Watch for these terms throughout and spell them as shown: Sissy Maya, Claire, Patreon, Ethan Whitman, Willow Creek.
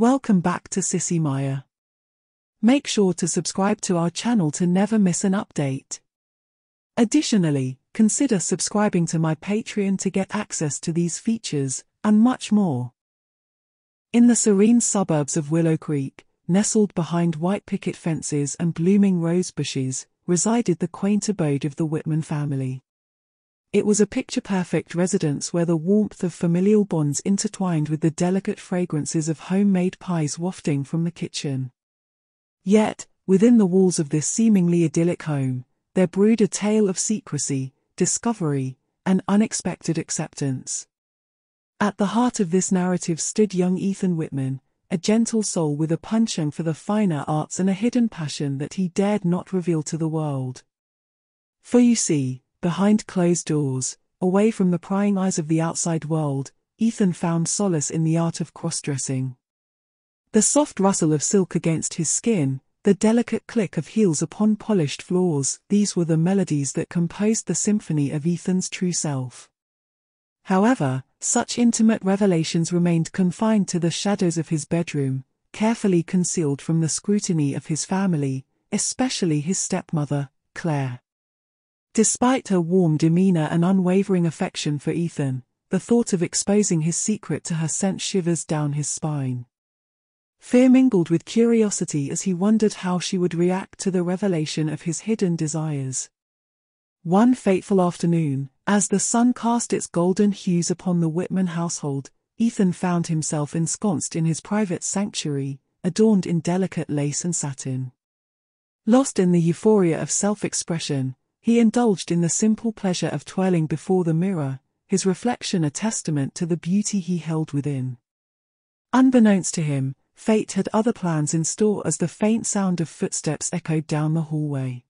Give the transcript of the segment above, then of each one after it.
Welcome back to Sissy Maya. Make sure to subscribe to our channel to never miss an update. Additionally, consider subscribing to my Patreon to get access to these features, and much more. In the serene suburbs of Willow Creek, nestled behind white picket fences and blooming rose bushes, resided the quaint abode of the Whitman family. It was a picture-perfect residence where the warmth of familial bonds intertwined with the delicate fragrances of homemade pies wafting from the kitchen. Yet, within the walls of this seemingly idyllic home, there brewed a tale of secrecy, discovery, and unexpected acceptance. At the heart of this narrative stood young Ethan Whitman, a gentle soul with a penchant for the finer arts and a hidden passion that he dared not reveal to the world. For you see, behind closed doors, away from the prying eyes of the outside world, Ethan found solace in the art of cross-dressing. The soft rustle of silk against his skin, the delicate click of heels upon polished floors, these were the melodies that composed the symphony of Ethan's true self. However, such intimate revelations remained confined to the shadows of his bedroom, carefully concealed from the scrutiny of his family, especially his stepmother, Claire. Despite her warm demeanor and unwavering affection for Ethan, the thought of exposing his secret to her sent shivers down his spine. Fear mingled with curiosity as he wondered how she would react to the revelation of his hidden desires. One fateful afternoon, as the sun cast its golden hues upon the Whitman household, Ethan found himself ensconced in his private sanctuary, adorned in delicate lace and satin. Lost in the euphoria of self-expression, he indulged in the simple pleasure of twirling before the mirror, his reflection a testament to the beauty he held within. Unbeknownst to him, fate had other plans in store as the faint sound of footsteps echoed down the hallway.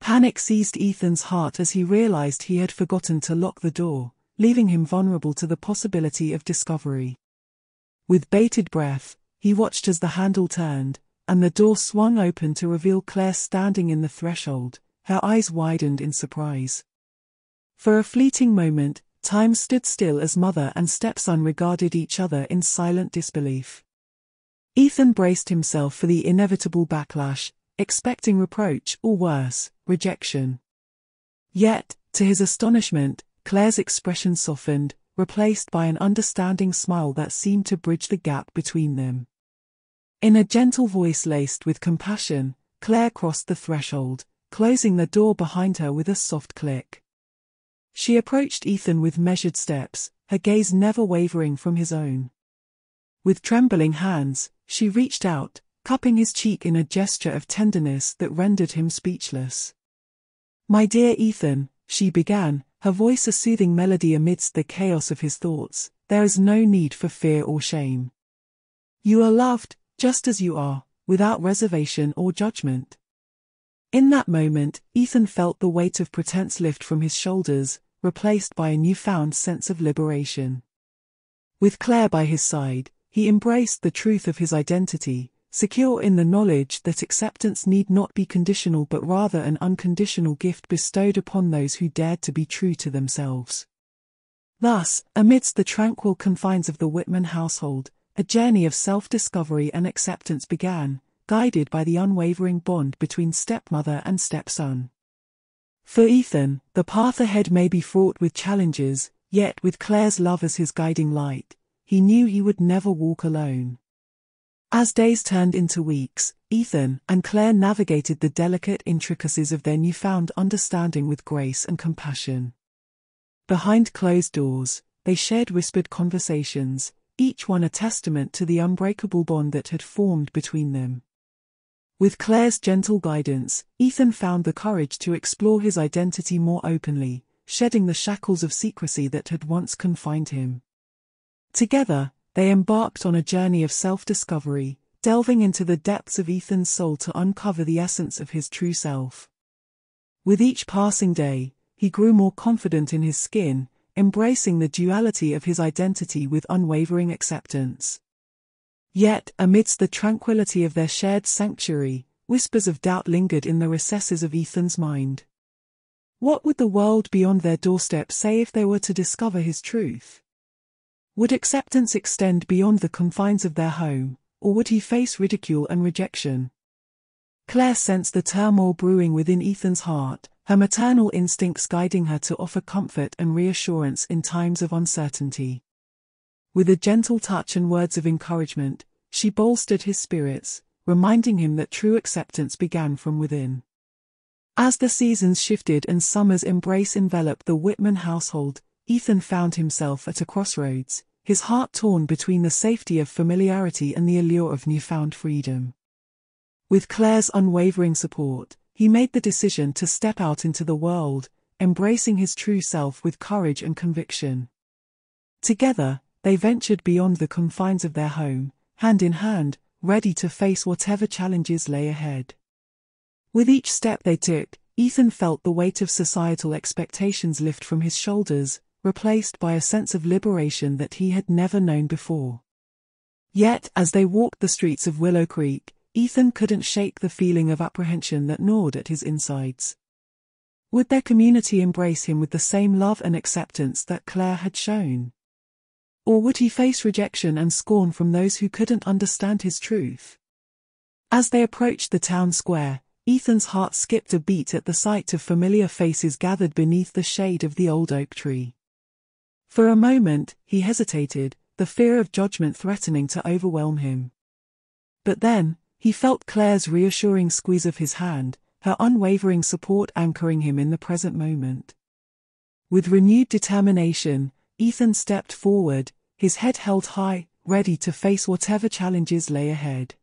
Panic seized Ethan's heart as he realized he had forgotten to lock the door, leaving him vulnerable to the possibility of discovery. With bated breath, he watched as the handle turned, and the door swung open to reveal Claire standing in the threshold, her eyes widened in surprise. For a fleeting moment, time stood still as mother and stepson regarded each other in silent disbelief. Ethan braced himself for the inevitable backlash, expecting reproach or worse, rejection. Yet, to his astonishment, Claire's expression softened, replaced by an understanding smile that seemed to bridge the gap between them. In a gentle voice laced with compassion, Claire crossed the threshold, closing the door behind her with a soft click. She approached Ethan with measured steps, her gaze never wavering from his own. With trembling hands, she reached out, cupping his cheek in a gesture of tenderness that rendered him speechless. "My dear Ethan," she began, her voice a soothing melody amidst the chaos of his thoughts, "there is no need for fear or shame. You are loved, just as you are, without reservation or judgment." In that moment, Ethan felt the weight of pretense lift from his shoulders, replaced by a newfound sense of liberation. With Claire by his side, he embraced the truth of his identity, secure in the knowledge that acceptance need not be conditional but rather an unconditional gift bestowed upon those who dared to be true to themselves. Thus, amidst the tranquil confines of the Whitman household, a journey of self-discovery and acceptance began, guided by the unwavering bond between stepmother and stepson. For Ethan, the path ahead may be fraught with challenges, yet with Claire's love as his guiding light, he knew he would never walk alone. As days turned into weeks, Ethan and Claire navigated the delicate intricacies of their newfound understanding with grace and compassion. Behind closed doors, they shared whispered conversations, each one a testament to the unbreakable bond that had formed between them. With Claire's gentle guidance, Ethan found the courage to explore his identity more openly, shedding the shackles of secrecy that had once confined him. Together, they embarked on a journey of self-discovery, delving into the depths of Ethan's soul to uncover the essence of his true self. With each passing day, he grew more confident in his skin, embracing the duality of his identity with unwavering acceptance. Yet, amidst the tranquility of their shared sanctuary, whispers of doubt lingered in the recesses of Ethan's mind. What would the world beyond their doorstep say if they were to discover his truth? Would acceptance extend beyond the confines of their home, or would he face ridicule and rejection? Claire sensed the turmoil brewing within Ethan's heart, her maternal instincts guiding her to offer comfort and reassurance in times of uncertainty. With a gentle touch and words of encouragement, she bolstered his spirits, reminding him that true acceptance began from within. As the seasons shifted and summer's embrace enveloped the Whitman household, Ethan found himself at a crossroads, his heart torn between the safety of familiarity and the allure of newfound freedom. With Claire's unwavering support, he made the decision to step out into the world, embracing his true self with courage and conviction. Together, they ventured beyond the confines of their home, hand in hand, ready to face whatever challenges lay ahead. With each step they took, Ethan felt the weight of societal expectations lift from his shoulders, replaced by a sense of liberation that he had never known before. Yet, as they walked the streets of Willow Creek, Ethan couldn't shake the feeling of apprehension that gnawed at his insides. Would their community embrace him with the same love and acceptance that Claire had shown? Or would he face rejection and scorn from those who couldn't understand his truth? As they approached the town square, Ethan's heart skipped a beat at the sight of familiar faces gathered beneath the shade of the old oak tree. For a moment, he hesitated, the fear of judgment threatening to overwhelm him. But then, he felt Claire's reassuring squeeze of his hand, her unwavering support anchoring him in the present moment. With renewed determination, Ethan stepped forward, his head held high, ready to face whatever challenges lay ahead.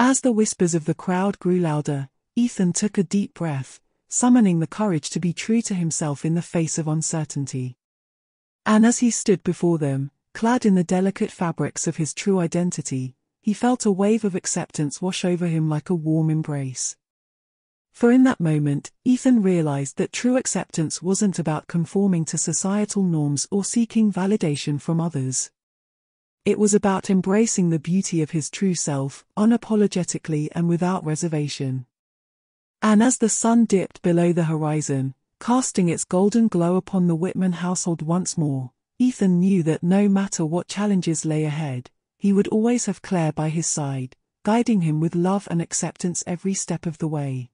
As the whispers of the crowd grew louder, Ethan took a deep breath, summoning the courage to be true to himself in the face of uncertainty. And as he stood before them, clad in the delicate fabrics of his true identity, he felt a wave of acceptance wash over him like a warm embrace. For in that moment, Ethan realized that true acceptance wasn't about conforming to societal norms or seeking validation from others. It was about embracing the beauty of his true self, unapologetically and without reservation. And as the sun dipped below the horizon, casting its golden glow upon the Whitman household once more, Ethan knew that no matter what challenges lay ahead, he would always have Claire by his side, guiding him with love and acceptance every step of the way.